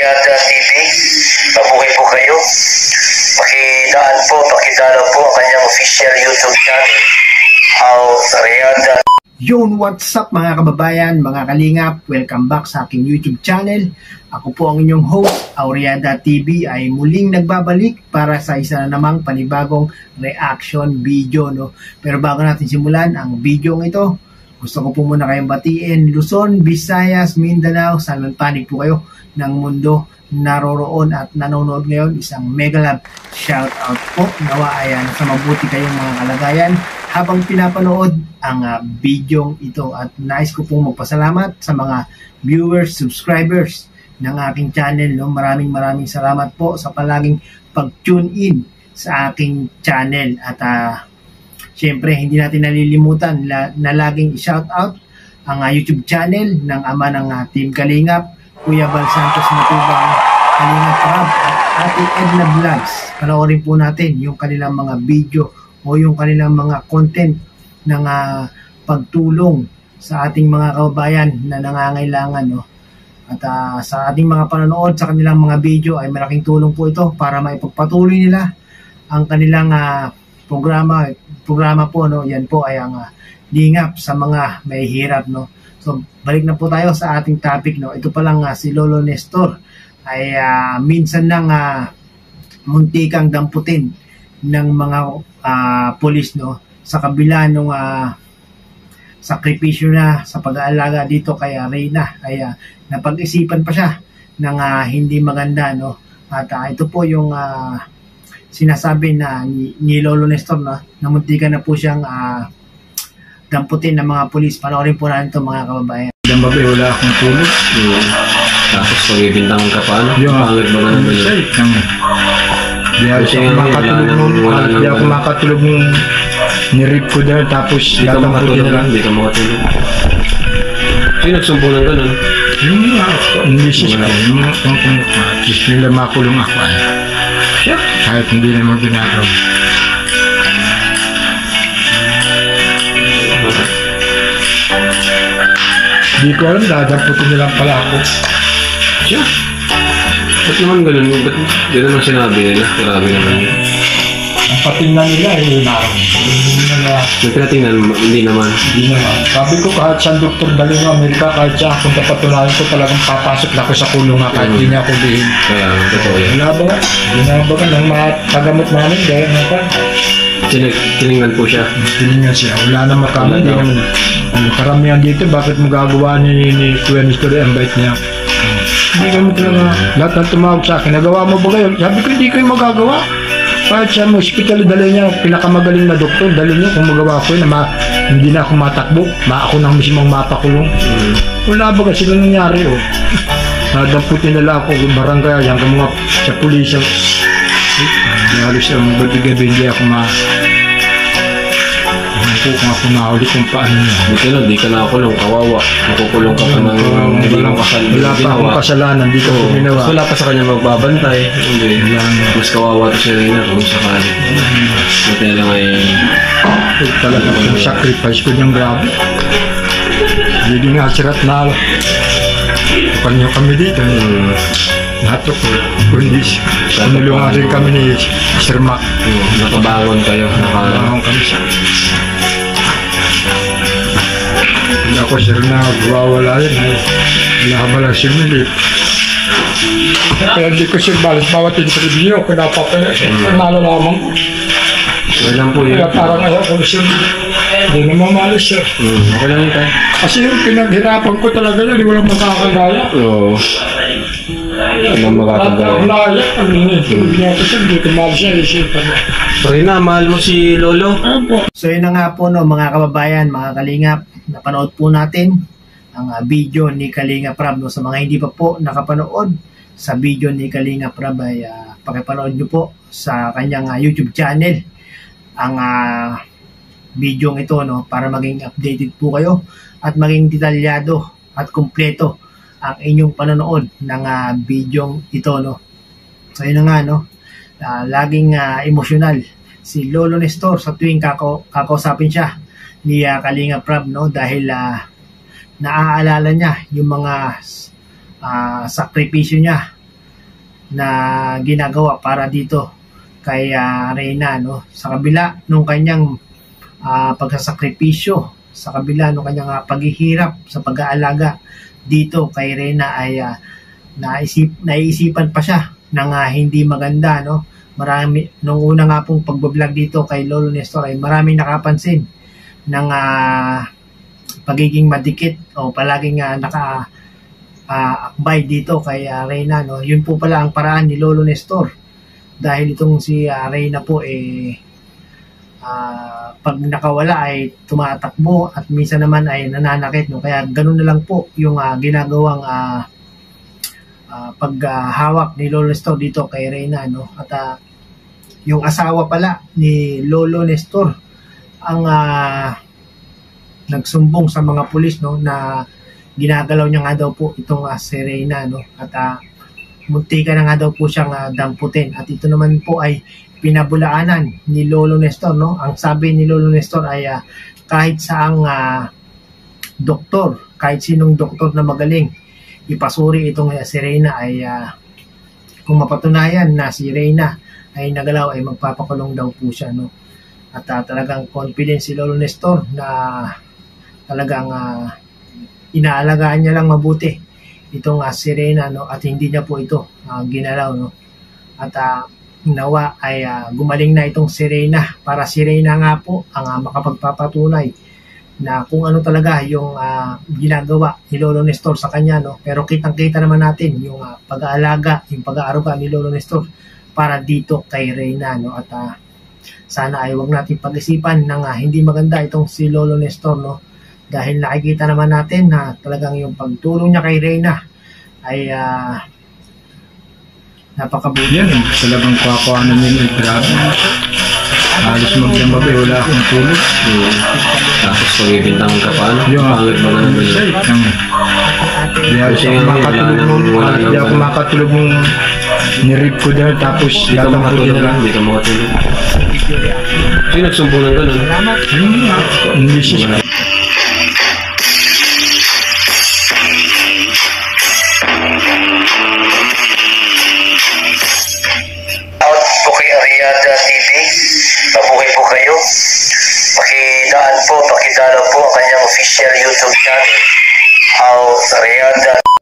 Aureada TV. Mabuhay po kayo. Pakidala po ang kanyang official YouTube channel, Aureada. Yun, what's up mga kababayan, mga kalingap, welcome back sa aking YouTube channel. Ako po ang inyong host, Aureada TV, ay muling nagbabalik para sa isa na namang panibagong reaction video, no? Pero bago natin simulan ang video ng ito, gusto ko po muna kayong batiin. Luzon, Visayas, Mindanao, saan man panig po kayo ng mundo naroroon at nanonood ngayon, isang Megalab shout out po. Nawa ayan sa mabuti kayong mga kalagayan habang pinapanood ang video ito. At nais ko pong magpasalamat sa mga viewers, subscribers ng aking channel, no? Maraming salamat po sa palaging pag-tune in sa aking channel. At siyempre, hindi natin nalilimutan na laging i-shoutout ang YouTube channel ng ama ng Team Kalingap, Kuya Val Santos na po ba ang Kalingap RAB at Ate Edna Blanks. Panoorin po natin yung kanilang mga video o yung kanilang mga content ng pagtulong sa ating mga kababayan na nangangailangan, no? At sa ating mga panonood sa kanilang mga video ay malaking tulong po ito para maipagpatuloy nila ang kanilang programa po, no? Yan po ay ang lingap sa mga may hirap, no? So balik na po tayo sa ating topic, no? Ito pa lang si Lolo Nestor ay minsan nang muntikang damputin ng mga pulis, no, sa kabila ng sakripisyo na sa pag-aalaga dito kay Rheina. Ay napag-isipan pa siya ng hindi maganda, no? At ito po yung sinasabi na ni Lolo Nestor, na namuntikan na po siyang damputin ng mga pulis. Panoorin po natin ito mga kababayan. Dambabi, wala akong tulog. Tapos pagibintangan ka paano? Pangit ba na naman yun? Hindi ako makatulog ng nirip ko dahil tapos datang ko din lang. Hindi ka makatulog. Ay, nagsumpunan ka nun? Hindi ako. Hindi siya. Just nila makulong ako. Kahit hindi naman ginagawa. Hindi ko alam, dadamputin nilang pala ako. Siya? Ba't naman ganun? Ba't ganun ang sinabi nila? Grabe naman yun. Ang patingnan nila ay inaram. May pinatingnan, hindi naman. Hindi naman. Sabi ko kahit siyang doktor galing ng Amerika, kahit siya akong papatunayan ko talagang papasok na ako sa kulong nga kahit hindi niya ako bihin. Kaya, totoo yan. Ginabagan ng mga tagamot namin, gaya nga pa. Tinignan po siya? Tinignan siya. Wala na makama. Hindi naman. Karamihan dito, bakit mo gagawa ni Kuya Nestor ang bait niya? Hindi kami talaga. Lahat na tumawag sa akin, nagawa mo ba kayo? Sabi ko, hindi kayo magagawa. Kahit siya, hospital, dali niya, pinakamagaling na doktor, dali niya, kung magawa ko yun, hindi na ako matakbo, ako na mismo ang mapakulong. Wala ba kasi lang nangyari, oh. Nadamputin nila ako, barangay, hanggang mga sa pulis, halos ang gabi-gabi, hindi ako kung ako nahuli kung paano niya. Dito lang, di ka nakakulong, kawawa. Nakukulong ka pa ng hindi lang kasalanan. Wala pa akong kasalanan, di ko ginawa. Wala pa sa kanya magbabantay. Hindi. Mas kawawa ito si Rheina kung sakali. Buti na lang ay... Talaga kung sacrifice ko niyang grabe. Hindi nga sirat na... Kapag niyo kami dito. Nato ko, kundis. Nulungan rin kami ni Sir Mac. Nakabangon kayo. Nakabangon kami siya. Hindi ako sir na gawawala yun. Hindi ako malang similip. Kaya hindi ko sir balas bawat interview. Kung napapinalo lamang. Kaya parang ayaw ko sir. Hindi na mamalas sir. Kasi yung pinaghirapan ko talaga yun. Hindi walang makakagaya. Oo. Anong magkakagawin? Rheina, mahal mo si Lolo? So yun na nga po, no, mga kababayan, mga kalingap, napanood po natin ang video ni Kalingap RAB, no? Sa mga hindi pa po nakapanood sa video ni Kalingap RAB ay pakipanood nyo po sa kanyang YouTube channel ang video ng ito, no? Para maging updated po kayo at maging detalyado at kumpleto ang inyong panonood ng video ito, no? So yun nga, no? Laging emosyonal si Lolo Nestor sa tuwing kakausapin siya ni Kalingap RAB, no? Dahil naaalala niya yung mga sakripisyo niya na ginagawa para dito kay Rheina, no? Sa kabila nung kanyang pagsasakripisyo, sa kabila nung kanyang paghihirap sa pag-aalaga dito kay Rheina ay naiisipan pa siya ng hindi maganda, no? Marami, nung una nga pong pagbablog dito kay Lolo Nestor ay maraming nakapansin ng pagiging madikit o palaging nakaakbay dito kay Rheina, no? Yun po pala ang paraan ni Lolo Nestor, dahil itong si Rheina po pag nakawala ay tumatakbo at minsan naman ay nananakit, no? Kaya ganun na lang po yung ginagawang paghawak ni Lolo Nestor dito kay Rheina, no? At yung asawa pala ni Lolo Nestor ang nagsumbong sa mga pulis, no, na ginagalaw niya nga daw po itong si Rheina, no, at muntikan na nga daw po siyang damputin. At ito naman po ay pinabulaanan ni Lolo Nestor, no. Ang sabi ni Lolo Nestor ay kahit saang doktor, kahit sinong doktor na magaling ipasuri itong si Rheina ay kung mapatunayan na si Rheina ay nagalaw ay magpapakulong daw po siya, no. At talagang confident si Lolo Nestor na talagang inaalagaan niya lang mabuti itong si Rheina, no, at hindi niya po ito ginalaw, no. At nawa ay gumaling na itong si Rheina, para si Rheina nga po ang makapagpapatunay na kung ano talaga yung ginagawa ni Lolo Nestor sa kanya, no. Pero kitang-kita naman natin yung pag-aalaga, yung pag-aaruga ni Lolo Nestor para dito kay Rheina, no. At sana ay huwag natin pag-isipan ng hindi maganda itong si Lolo Nestor, no? Dahil nakikita naman natin na talagang yung pagtulong niya kay Rheina ay napakabuti. Yan, talagang kuha-kuha namin yung grabe. Alis magdambabi, wala akong tulog. Tapos pagibintang ka paano? Pangit ba na naman yun? Hindi ako makatulog yung nirip ko dahil tapos gatang ko dyan lang. Hindi ka makatulog. So yung nagsumpunan ka nun? Hindi siya. Out po kay Aureada TV. Mabuhay po kayo. Pakidaan po, pakidala po ang kanyang official YouTube channel, Aureada TV.